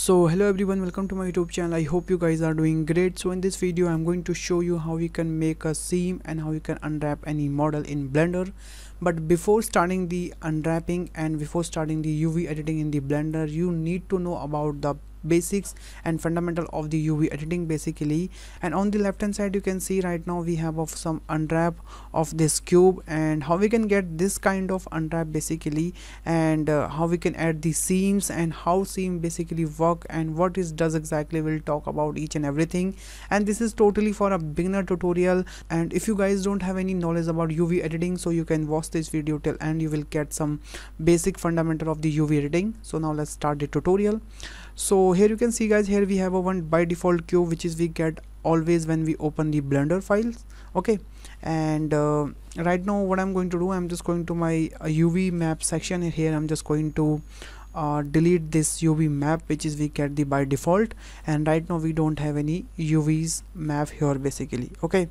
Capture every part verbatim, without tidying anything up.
So hello everyone, welcome to my YouTube channel. I hope you guys are doing great. So in this video I'm going to show you how you can make a seam and how you can unwrap any model in Blender. But before starting the unwrapping and before starting the U V editing in the Blender, you need to know about the basics and fundamental of the U V editing basically. And on the left hand side you can see right now we have of some unwrap of this cube and how we can get this kind of unwrap basically, and uh, how we can add the seams and how seam basically work and what it does exactly. We'll talk about each and everything, and this is totally for a beginner tutorial. And if you guys don't have any knowledge about U V editing, so you can watch this video till end, you will get some basic fundamental of the U V editing. So now let's start the tutorial. So here you can see guys, here we have a one by default cube which is we get always when we open the Blender files, okay. And uh, right now what I'm going to do, I'm just going to my uh, U V map section, and here I'm just going to uh, delete this U V map which is we get the by default, and right now we don't have any U Vs map here basically, okay.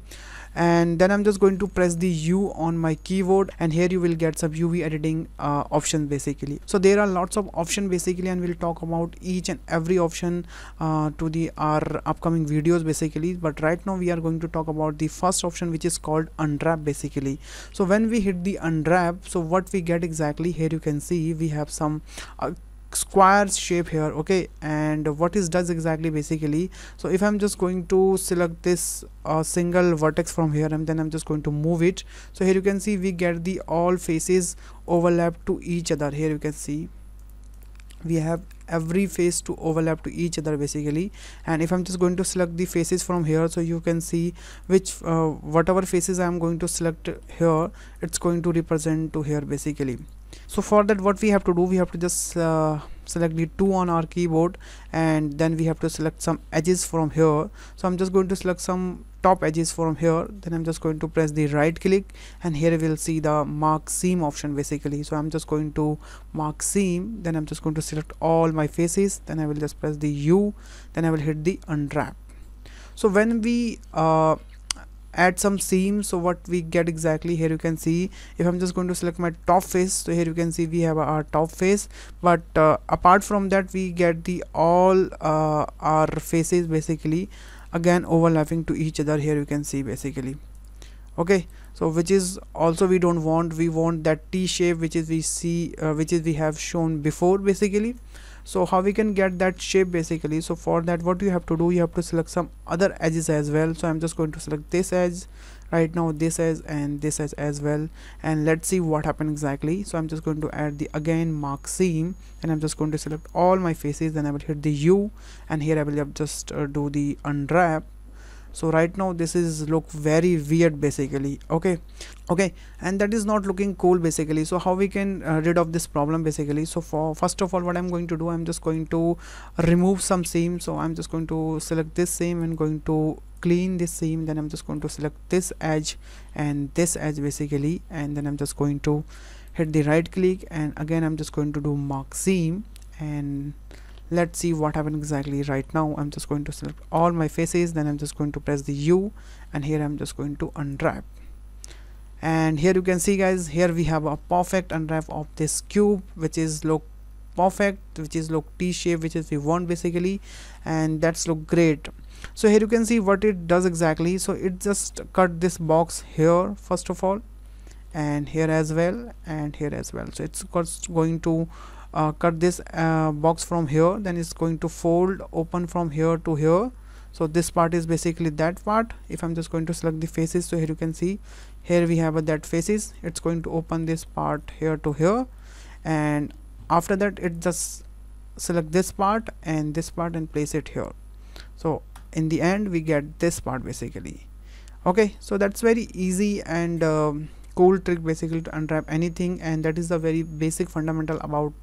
And then I'm just going to press the U on my keyboard, and here you will get some U V editing uh, options basically. So there are lots of options basically, and we'll talk about each and every option uh, to the our upcoming videos basically. But right now we are going to talk about the first option which is called unwrap basically. So when we hit the unwrap, so what we get exactly, here you can see we have some uh, square shape here, okay. And what it does exactly basically, so if I'm just going to select this uh, single vertex from here, and then I'm just going to move it, so here you can see we get the all faces overlap to each other. Here you can see we have every face to overlap to each other basically. And if I'm just going to select the faces from here, so you can see which uh, whatever faces I'm going to select here, it's going to represent to here basically. So for that what we have to do, we have to just uh, select the two on our keyboard, and then we have to select some edges from here. So I'm just going to select some top edges from here, then I'm just going to press the right click, and here we'll see the mark seam option basically. So I'm just going to mark seam, then I'm just going to select all my faces, then I will just press the U, then I will hit the unwrap. So when we uh, add some seams, so what we get exactly, here you can see if I'm just going to select my top face, so here you can see we have our top face. But uh, apart from that we get the all uh, our faces basically again overlapping to each other, here you can see basically, okay. So which is also we don't want, we want that T shape which is we see uh, which is we have shown before basically. So how we can get that shape basically, so for that what you have to do, you have to select some other edges as well. So I'm just going to select this edge right now, this edge and this edge as well, and let's see what happened exactly. So I'm just going to add the again mark seam, and I'm just going to select all my faces, then I will hit the U, and here I will just uh, do the unwrap. So right now this is look very weird basically, okay okay and that is not looking cool basically. So how we can uh, rid of this problem basically, so for first of all what I'm going to do, I'm just going to remove some seam. So I'm just going to select this seam and going to clean this seam, then I'm just going to select this edge and this edge basically, and then I'm just going to hit the right click, and again I'm just going to do mark seam, and let's see what happened exactly. Right now I'm just going to select all my faces, then I'm just going to press the U, and here I'm just going to unwrap. And here you can see guys, here we have a perfect unwrap of this cube which is look perfect, which is look T shape which is we want basically, and that's look great. So here you can see what it does exactly, so it just cut this box here first of all, and here as well, and here as well. So it's going to Uh, cut this uh, box from here, then it's going to fold open from here to here. So this part is basically that part. If I'm just going to select the faces, so here you can see here we have a that faces, it's going to open this part here to here, and after that it just select this part and this part and place it here. So in the end we get this part basically, okay. So that's very easy and um, cool trick basically to unwrap anything, and that is the very basic fundamental about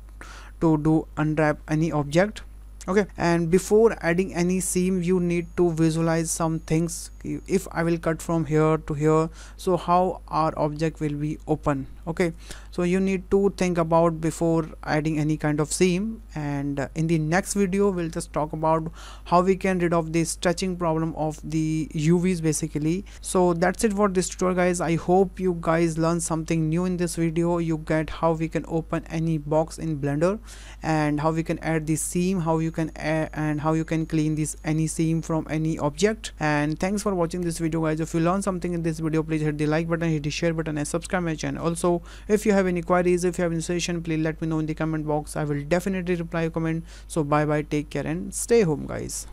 to do unwrap any object, okay. And before adding any seam you need to visualize some things. If I will cut from here to here, so how our object will be open, okay. So you need to think about before adding any kind of seam, and in the next video we'll just talk about how we can rid of the stretching problem of the U Vs basically. So that's it for this tutorial guys. I hope you guys learned something new in this video. You get how we can open any box in Blender and how we can add the seam, how you can add and how you can clean this any seam from any object. And thanks for watching this video guys. If you learned something in this video, please hit the like button, hit the share button and subscribe my channel. Also, if you have any queries, if you have any suggestion, please let me know in the comment box. I will definitely reply your comment. So bye bye, take care and stay home guys.